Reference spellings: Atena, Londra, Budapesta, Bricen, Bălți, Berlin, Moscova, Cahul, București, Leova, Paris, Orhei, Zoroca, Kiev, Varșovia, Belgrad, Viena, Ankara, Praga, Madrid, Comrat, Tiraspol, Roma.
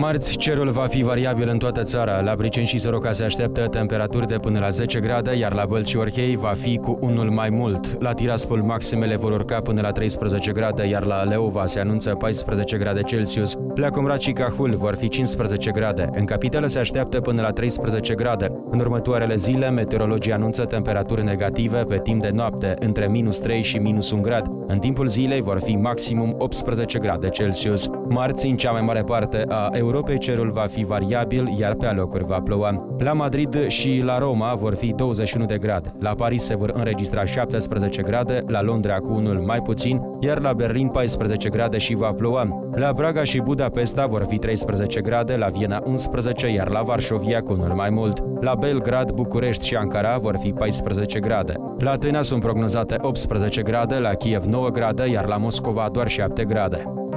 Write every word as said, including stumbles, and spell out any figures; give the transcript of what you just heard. Marți, cerul va fi variabil în toată țara. La Bricen și Zoroca se așteaptă temperaturi de până la zece grade, iar la Bălți și Orhei va fi cu unul mai mult. La Tiraspol, maximele vor urca până la treisprezece grade, iar la Leova se anunță paisprezece grade Celsius. La Comrat și Cahul vor fi cincisprezece grade. În capitală se așteaptă până la treisprezece grade. În următoarele zile, meteorologii anunță temperaturi negative pe timp de noapte, între minus trei și minus un grad. În timpul zilei vor fi maximum optsprezece grade Celsius. Marți, în cea mai mare parte a Europei, cerul va fi variabil, iar pe alocuri va ploua. La Madrid și la Roma vor fi douăzeci și unu de grade. La Paris se vor înregistra șaptesprezece grade, la Londra cu unul mai puțin, iar la Berlin paisprezece grade și va ploua. La Praga și Budapesta vor fi treisprezece grade, la Viena unsprezece, iar la Varșovia cu unul mai mult. La Belgrad, București și Ankara vor fi paisprezece grade. La Atena sunt prognozate optsprezece grade, la Kiev nouă grade, iar la Moscova doar șapte grade.